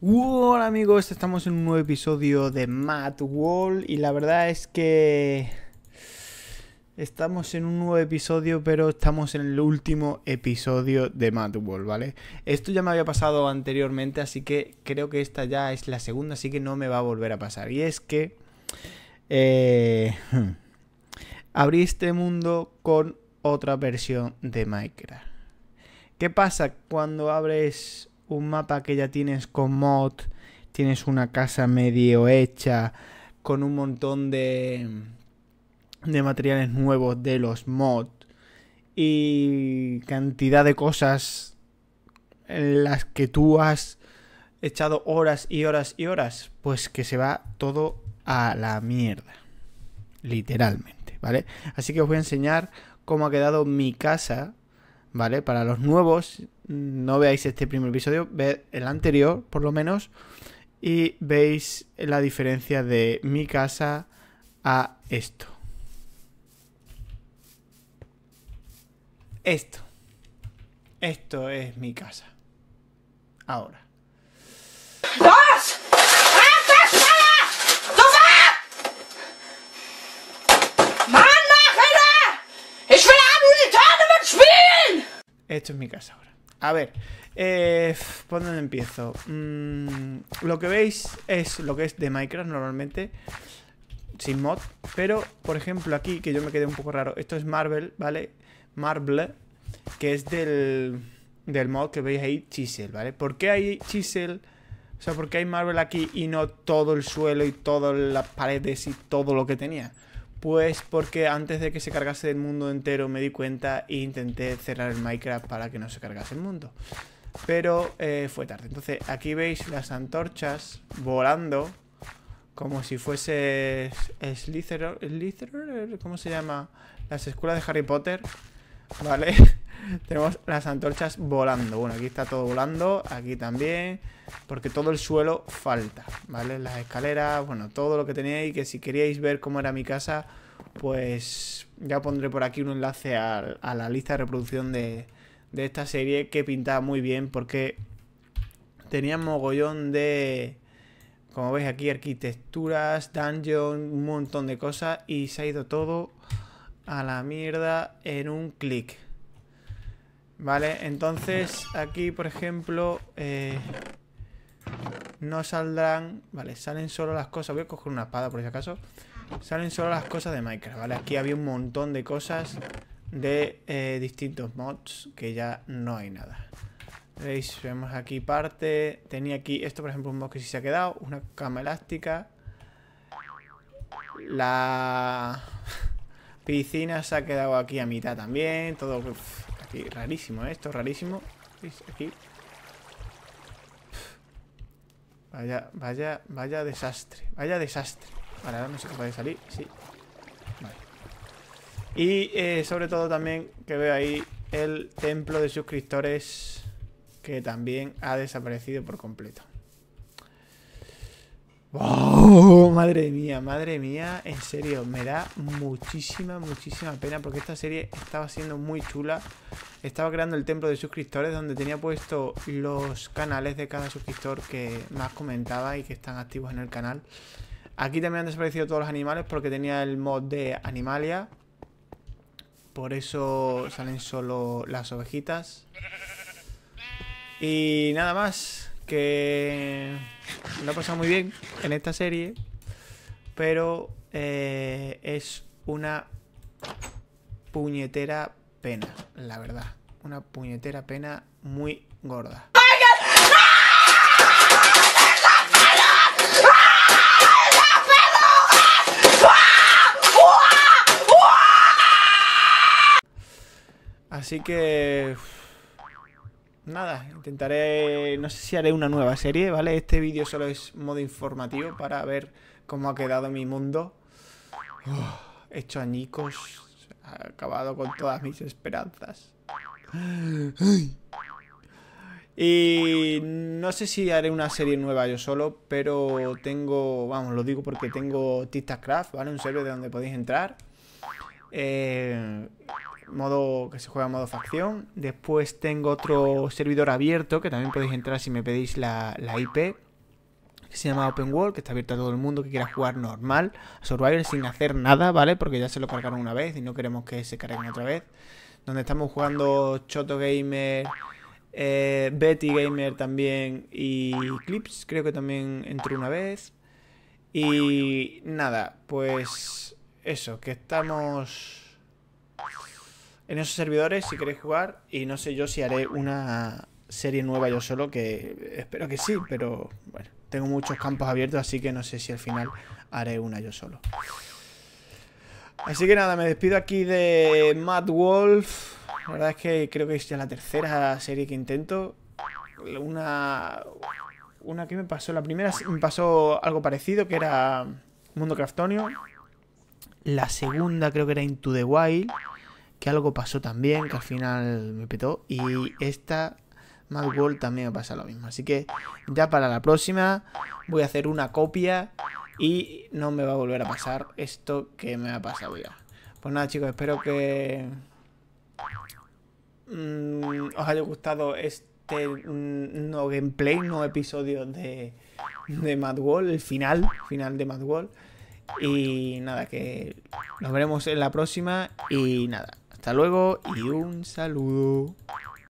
Hola amigos, estamos en un nuevo episodio de Mad World y la verdad es que estamos en un nuevo episodio, pero estamos en el último episodio de Mad World, ¿vale? Esto ya me había pasado anteriormente, así que creo que esta ya es la segunda, así que no me va a volver a pasar. Y es que abrí este mundo con otra versión de Minecraft. ¿Qué pasa cuando abres un mapa que ya tienes con mod, tienes una casa medio hecha, con un montón de materiales nuevos de los mods y cantidad de cosas en las que tú has echado horas y horas y horas? Pues que se va todo a la mierda, literalmente, ¿vale? Así que os voy a enseñar cómo ha quedado mi casa, ¿vale? Para los nuevos, no veáis este primer episodio, ved el anterior por lo menos y veis la diferencia de mi casa a esto. Esto es mi casa. Ahora. ¡Dos! Esto es mi casa ahora. A ver, ¿por dónde empiezo? Lo que veis es lo que es de Minecraft normalmente, sin mod. Pero, por ejemplo, aquí, que yo me quedé un poco raro, esto es Marble, ¿vale? Marble, que es del mod que veis ahí, Chisel, ¿vale? ¿Por qué hay Chisel? O sea, ¿por qué hay Marble aquí y no todo el suelo y todas las paredes y todo lo que tenía? Pues porque antes de que se cargase el mundo entero me di cuenta e intenté cerrar el Minecraft para que no se cargase el mundo. Pero fue tarde. Entonces aquí veis las antorchas volando como si fuese Slytherin, ¿cómo se llama? Las escuelas de Harry Potter, ¿vale? Tenemos las antorchas volando. Bueno, aquí está todo volando, aquí también, porque todo el suelo falta, ¿vale? Las escaleras, bueno, todo lo que teníais, que si queríais ver cómo era mi casa, pues ya pondré por aquí un enlace a la lista de reproducción de esta serie, que pintaba muy bien porque tenía mogollón de, como veis aquí, arquitecturas, dungeon, un montón de cosas, y se ha ido todo a la mierda en un clic. Vale, entonces aquí, por ejemplo, no saldrán, vale, salen solo las cosas. Voy a coger una espada por si acaso. Salen solo las cosas de Minecraft, vale. Aquí había un montón de cosas de distintos mods que ya no hay nada. Veis, vemos aquí parte. Tenía aquí, esto por ejemplo, un mod que sí se ha quedado. Una cama elástica. La piscina se ha quedado aquí a mitad también. Todo. Uf. Aquí, rarísimo, esto, rarísimo. ¿Veis? Aquí. Vaya desastre. Vaya desastre. Vale, ahora no sé qué puede salir. Sí. Vale. Y sobre todo también que veo ahí el templo de suscriptores, que también ha desaparecido por completo. ¡Oh! Madre mía, en serio, me da muchísima pena porque esta serie estaba siendo muy chula. Estaba creando el templo de suscriptores donde tenía puesto los canales de cada suscriptor que más comentaba y que están activos en el canal. Aquí también han desaparecido todos los animales porque tenía el mod de Animalia. Por eso salen solo las ovejitas. Y nada más, que lo he pasado muy bien en esta serie, pero es una puñetera pena, la verdad. Una puñetera pena muy gorda. Así que nada, intentaré, no sé si haré una nueva serie, ¿vale? Este vídeo solo es modo informativo para ver cómo ha quedado mi mundo. He hecho añicos, ha acabado con todas mis esperanzas. Y no sé si haré una serie nueva yo solo, pero tengo, vamos, lo digo porque tengo TikTakCraft, ¿vale? Un server de donde podéis entrar. Modo que se juega en modo facción. Después tengo otro servidor abierto que también podéis entrar si me pedís la IP. que se llama Open World, que está abierto a todo el mundo que quiera jugar normal a Survivor sin hacer nada, ¿vale? Porque ya se lo cargaron una vez y no queremos que se carguen otra vez. Donde estamos jugando Choto Gamer, Betty Gamer también y Clips, creo que también entró una vez. Y nada, pues eso, que estamos en esos servidores si queréis jugar. Y no sé yo si haré una serie nueva yo solo, que espero que sí, pero bueno, tengo muchos campos abiertos, así que no sé si al final haré una yo solo. Así que nada, me despido aquí de Mad World. La verdad es que creo que es ya la tercera serie que intento. Una que me pasó, la primera me pasó algo parecido, que era Mundo Craftonio. La segunda creo que era Into the Wild, que algo pasó también, que al final me petó. Y esta, Mad World, también me pasa lo mismo. Así que ya para la próxima voy a hacer una copia y no me va a volver a pasar esto que me ha pasado ya. Pues nada, chicos, espero que os haya gustado este no gameplay, no episodio de Mad World, el final de Mad World. Y nada, que nos veremos en la próxima. Y nada, hasta luego y un saludo.